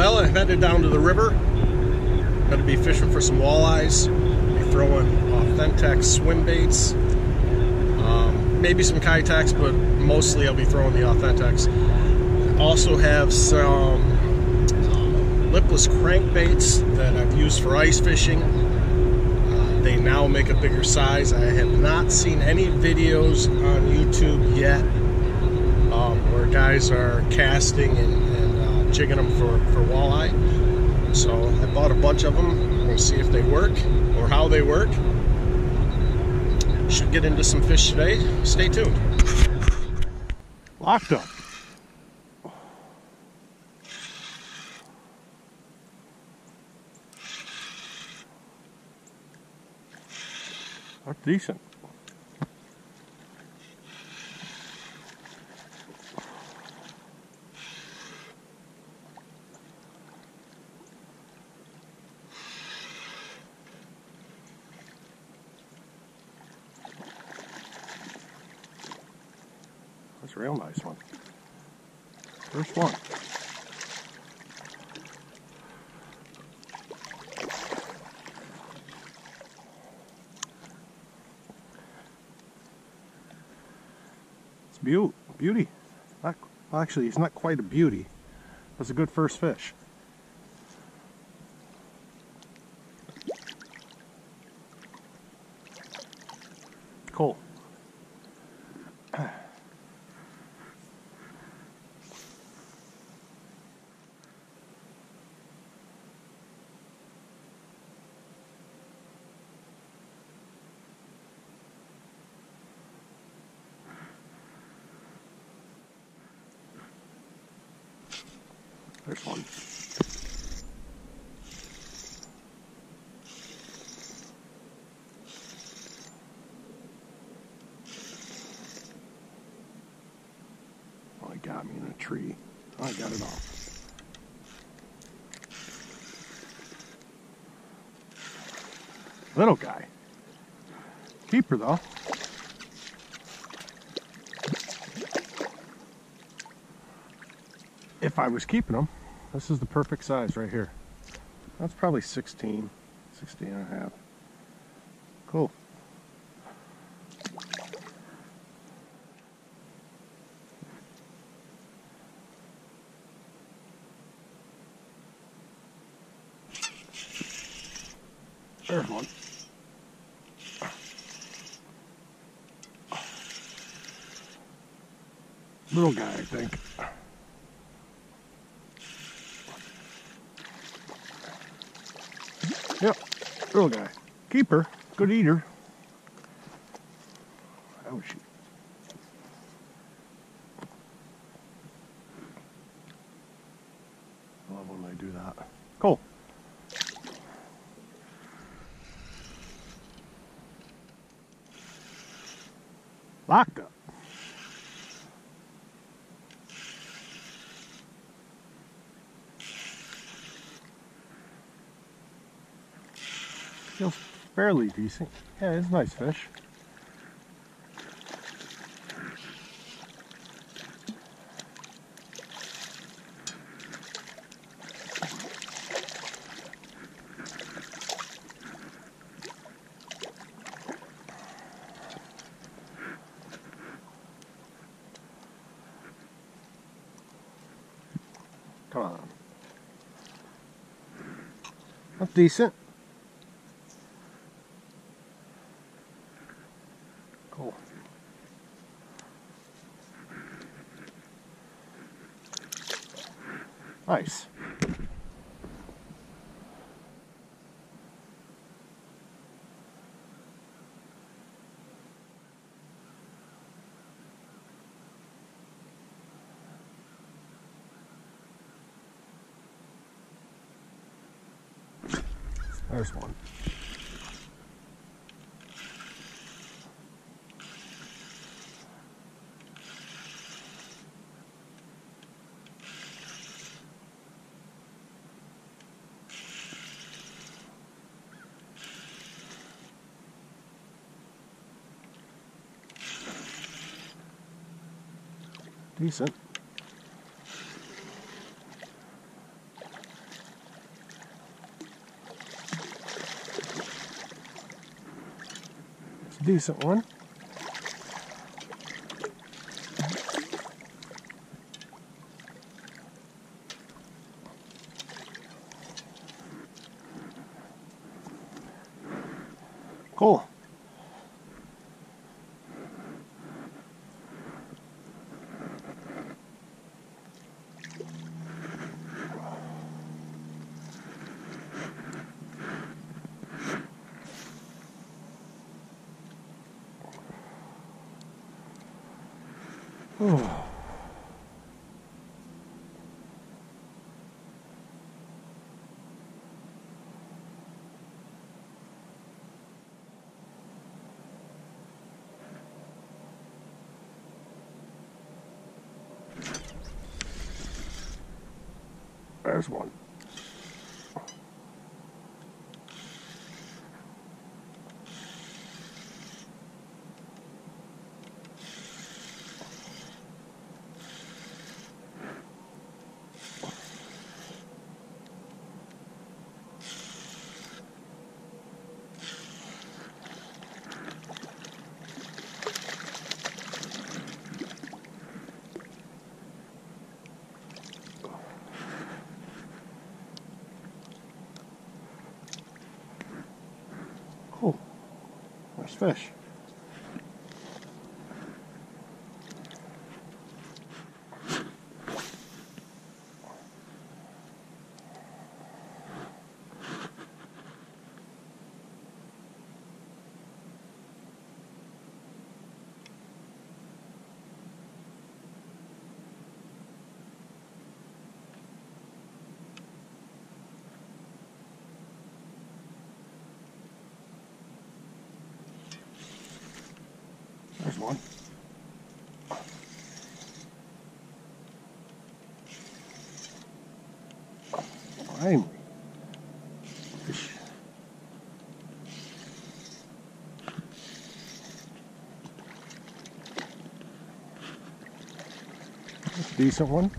Well, I headed down to the river. Going to be fishing for some walleyes. Be throwing AuthentX swim baits. Maybe some Kytex, but mostly I'll be throwing the AuthentX. I also have some lipless crankbaits that I've used for ice fishing. They now make a bigger size. I have not seen any videos on YouTube yet where guys are casting and jigging them for walleye. So I bought a bunch of them. We'll see if they work or how they work. Should get into some fish today. Stay tuned. Locked up. That's decent. That's a real nice one. First one. Beauty. Not, actually, it's not quite a beauty. That's a good first fish. Cool. There's one. Oh, it got me in a tree. Oh, I got it off. Little guy. Keeper, though. If I was keeping them, this is the perfect size right here. That's probably 16 and a half. Cool. There's one. Little guy, I think. Yep, little guy. Keeper, good eater. Oh, shoot. I love when they do that. Cool. Locked up. Feels fairly decent. Yeah, it's a nice fish. Come on. That's decent. Cool. Nice. There's one. Decent. decent one. Cool. Oh. There's one. Fish. There's one. I'm fish. That's a decent one.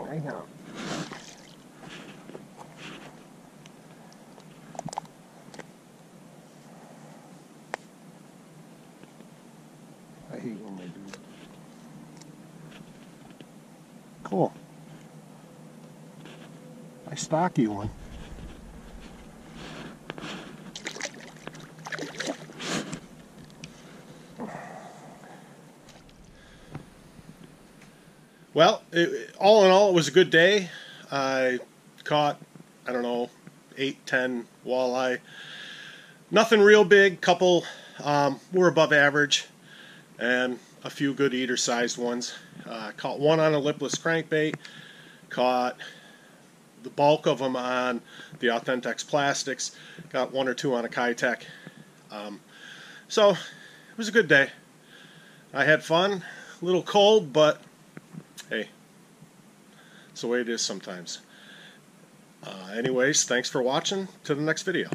I hate when they do. Cool. I stock you one. Well, all in all, it was a good day. I caught, I don't know, 8-10 walleye. Nothing real big, couple were above average, and a few good eater sized ones. Caught one on a lipless crankbait, caught the bulk of them on the AuthentX plastics, got one or two on a Kytex. So it was a good day. I had fun, a little cold, but hey, it's the way it is sometimes. Anyways, thanks for watching. Till the next video.